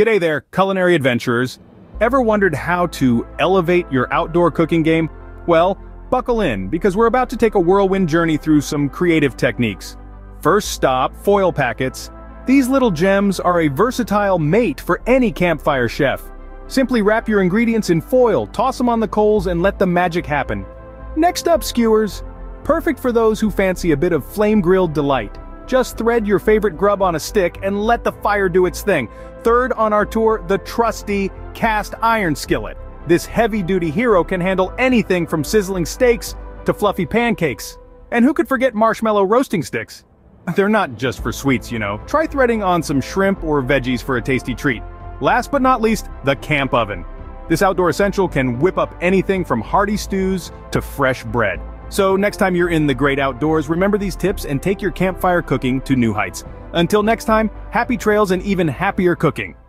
G'day there, culinary adventurers. Ever wondered how to elevate your outdoor cooking game? Well, buckle in, because we're about to take a whirlwind journey through some creative techniques. First stop, foil packets. These little gems are a versatile mate for any campfire chef. Simply wrap your ingredients in foil, toss them on the coals, and let the magic happen. Next up, skewers. Perfect for those who fancy a bit of flame-grilled delight. Just thread your favorite grub on a stick and let the fire do its thing. Third on our tour, the trusty cast iron skillet. This heavy-duty hero can handle anything from sizzling steaks to fluffy pancakes. And who could forget marshmallow roasting sticks? They're not just for sweets, you know. Try threading on some shrimp or veggies for a tasty treat. Last but not least, the camp oven. This outdoor essential can whip up anything from hearty stews to fresh bread. So next time you're in the great outdoors, remember these tips and take your campfire cooking to new heights. Until next time, happy trails and even happier cooking.